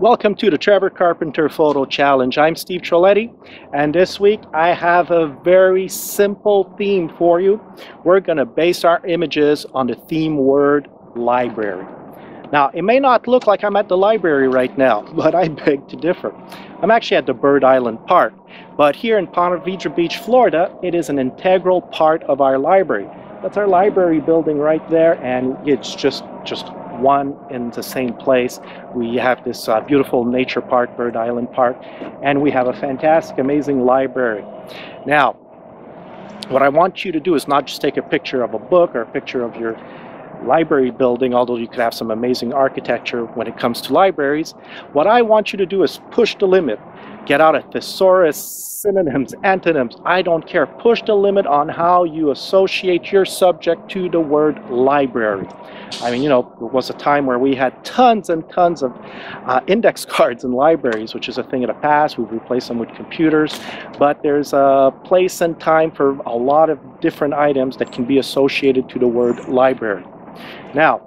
Welcome to the Trevor Carpenter Photo Challenge. I'm Steve Troletti, and this week I have a very simple theme for you. We're going to base our images on the theme word library. Now, it may not look like I'm at the library right now, but I beg to differ. I'm actually at the Bird Island Park, but here in Ponte Vedra Beach, Florida, it is an integral part of our library. That's our library building right there, and it's just one in the same place. We have this beautiful nature park, Bird Island Park, and we have a fantastic, amazing library. Now, what I want you to do is not just take a picture of a book or a picture of your library building, although you could have some amazing architecture when it comes to libraries. What I want you to do is push the limit. Get out a thesaurus, synonyms, antonyms, I don't care. Push the limit on how you associate your subject to the word library. I mean, you know, it was a time where we had tons and tons of index cards in libraries, which is a thing of the past. We've replaced them with computers, but there's a place and time for a lot of different items that can be associated to the word library. Now,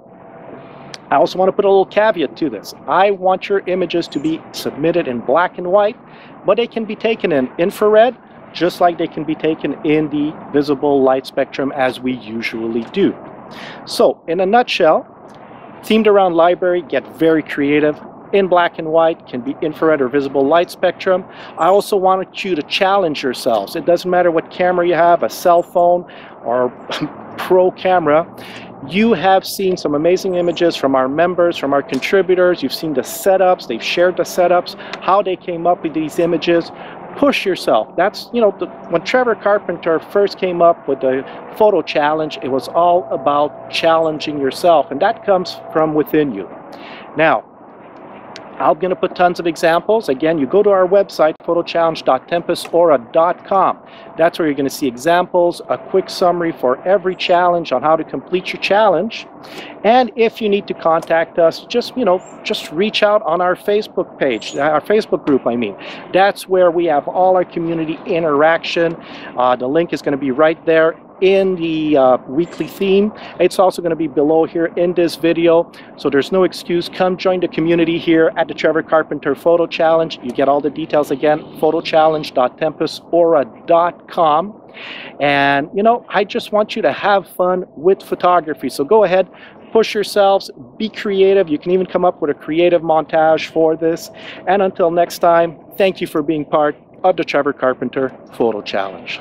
I also want to put a little caveat to this. I want your images to be submitted in black and white, but they can be taken in infrared, just like they can be taken in the visible light spectrum as we usually do. So, in a nutshell, themed around library, get very creative. In black and white, can be infrared or visible light spectrum. I also wanted you to challenge yourselves. It doesn't matter what camera you have, a cell phone or pro camera. You have seen some amazing images from our members, from our contributors. You've seen the setups, they've shared the setups, how they came up with these images. Push yourself. That's, you know, when Trevor Carpenter first came up with the photo challenge, it was all about challenging yourself, and that comes from within you. Now, I'm going to put tons of examples. Again, you go to our website, photochallenge.tempusaura.com. That's where you're going to see examples, a quick summary for every challenge on how to complete your challenge. And if you need to contact us, just reach out on our Facebook page, our Facebook group, I mean. That's where we have all our community interaction. The link is going to be right there in the weekly theme. It's also going to be below here in this video, so there's no excuse. Come join the community here at the Trevor Carpenter Photo Challenge. You get all the details again, photochallenge.tempusaura.com. And you know, I just want you to have fun with photography, so go ahead, push yourselves, be creative. You can even come up with a creative montage for this. And until next time, thank you for being part of the Trevor Carpenter Photo Challenge.